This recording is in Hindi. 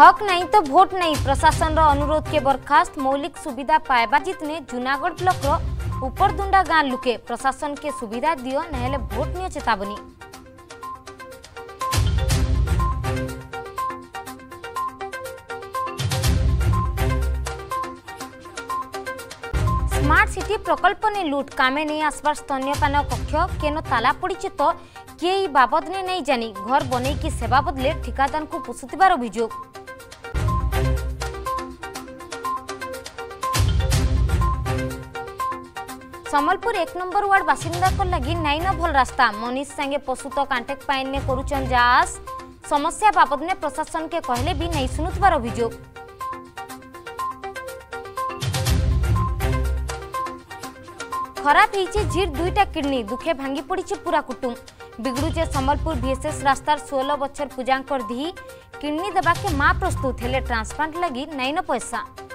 हक नहीं तो भोट नहीं प्रशासन अनुरोध के बरखास्त मौलिक सुविधा पाइबा जीत ने जूनागढ़ ब्लॉक उपरदुंडा गांव लुके प्रशासन के सुविधा दियो नहेले भोट नियो चेतावनी। स्मार्ट सिटी प्रकल्प ने लूट कामे नहीं आसबार स्तन्यपान कक्ष केनो ताला पड़ी तो किए बाबद ने नहीं जानी घर बने की सेवा बदले ठिकादार को पोषुतार अभियोग। संबलपुर 1 नंबर वार्ड बासिंदा को लगी नाइन भल रास्ता मनीष संगे पशुत कांटेक्ट पाइन ने करुचन जास समस्या बाबद ने प्रशासन के कहले भी नहीं सुनुतार अभियोग। खराब होर 2टा किडनी दुखे भांगी पड़ी पूरा कुटुंब बिगड़ुचे संबलपुर बीएसएस रास्तार 16 बच्चर पूजांकर दी किडनी दबा के मां प्रस्तुत हेले ट्रांसप्लांट लगी नाइन पैसा।